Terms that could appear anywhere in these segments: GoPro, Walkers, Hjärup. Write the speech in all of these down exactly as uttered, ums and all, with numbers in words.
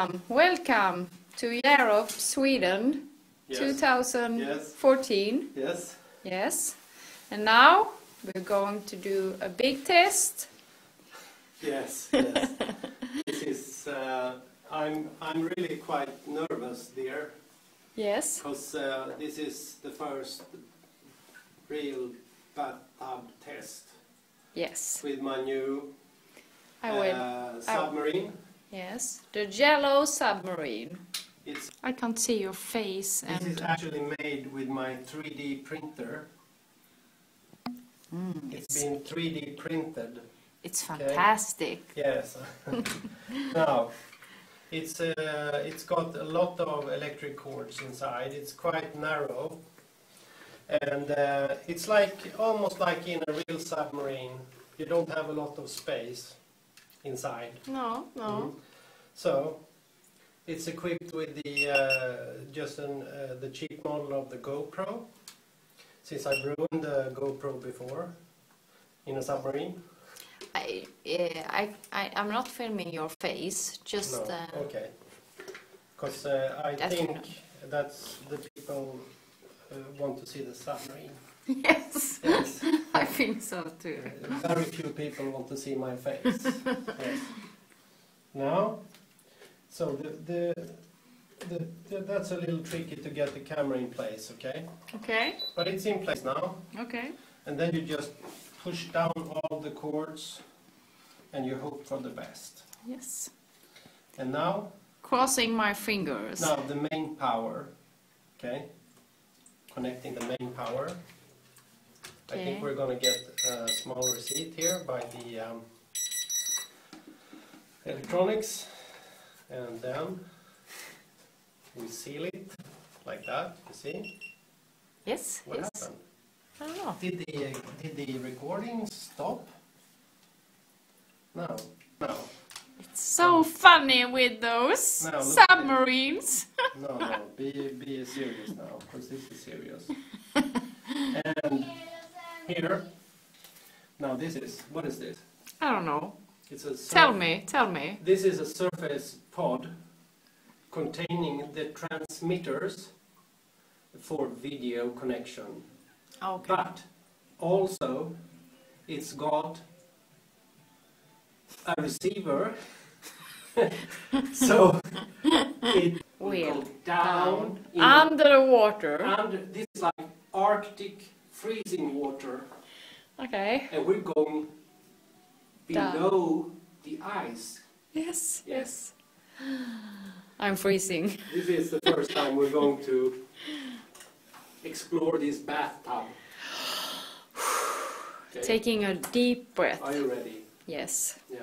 Welcome, welcome to Hjärup, Sweden, yes. twenty fourteen. Yes. Yes. And now we're going to do a big test. Yes. Yes. This is. Uh, I'm. I'm really quite nervous, dear. Yes. Because uh, this is the first real bathtub test. Yes. With my new I will, uh, submarine. I Yes, the yellow submarine. It's I can't see your face. And this is actually made with my three D printer. Mm, it's, it's been three D printed. It's fantastic. Okay. Yes. Now, it's uh, it's got a lot of electric cords inside. It's quite narrow, and uh, it's like almost like in a real submarine. You don't have a lot of space inside. No, no. Mm-hmm. So it's equipped with the uh, just an, uh, the cheap model of the GoPro, since I've ruined the GoPro before in a submarine. I, uh, I, I, I'm not filming your face, just... No. Uh, okay, because uh, I think that's the people uh, want to see the submarine. Yes, yes. I think so too. Very few people want to see my face. Yes. Now, so the, the, the, the, that's a little tricky to get the camera in place, okay? Okay. But it's in place now. Okay. And then you just push down all the cords and you hope for the best. Yes. And now? Crossing my fingers. Now the main power, okay? Connecting the main power. Okay. I think we're going to get a small receipt here by the um, electronics, and then we seal it like that. You see? Yes. What yes. happened? I don't know. Did the uh, did the recording stop? No, no. It's so um, funny with those no, submarines. No, no. Be be serious now, because this is serious. And here. Now this is, what is this? I don't know. It's a tell me, tell me. This is a surface pod containing the transmitters for video connection. Okay. But also it's got a receiver. So it will go down, down under the water. Under, this is like Arctic freezing water. Okay. And we're going below Down. the ice. Yes, yes. Yes. I'm freezing. This is the first time we're going to explore this bathtub. Okay. Taking a deep breath. Are you ready? Yes. Yeah.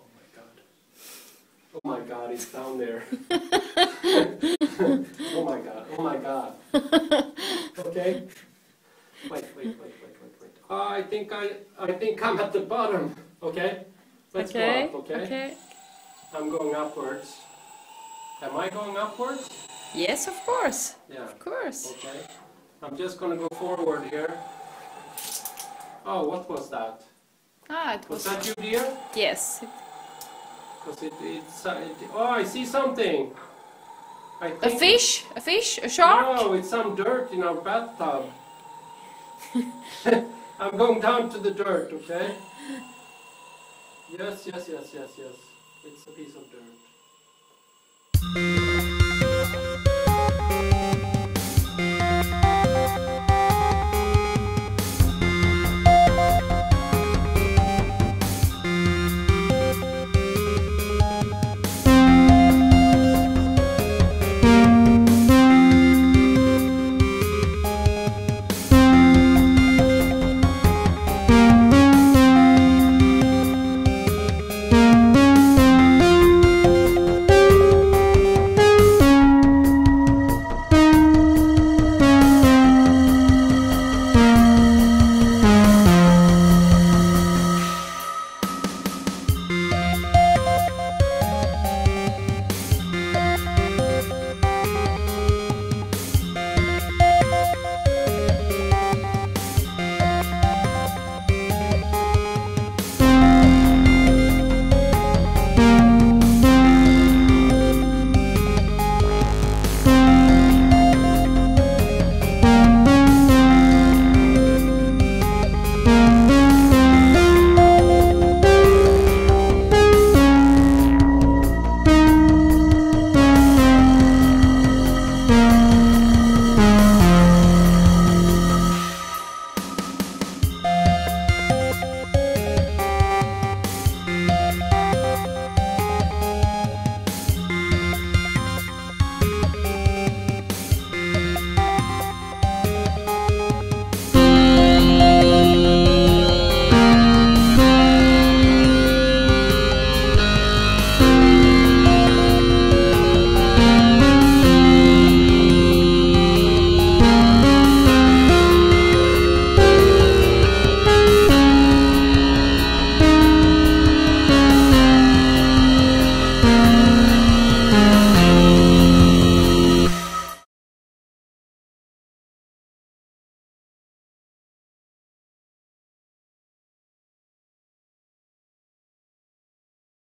Oh my God. Oh my God, it's down there. Oh my God, oh my God. Okay. Wait, wait, wait, wait, wait, wait. Uh, I think I, I think I'm at the bottom. Okay, let's okay, go up. Okay. Okay. I'm going upwards. Am I going upwards? Yes, of course. Yeah. Of course. Okay. I'm just gonna go forward here. Oh, what was that? Ah, it was. Was that you, dear? Yes. Because it, it's. Uh, it, oh, I see something. I think a fish? A fish? A shark? No, it's some dirt in our bathtub. I'm going down to the dirt, okay? Yes, yes, yes, yes, yes. It's a piece of dirt.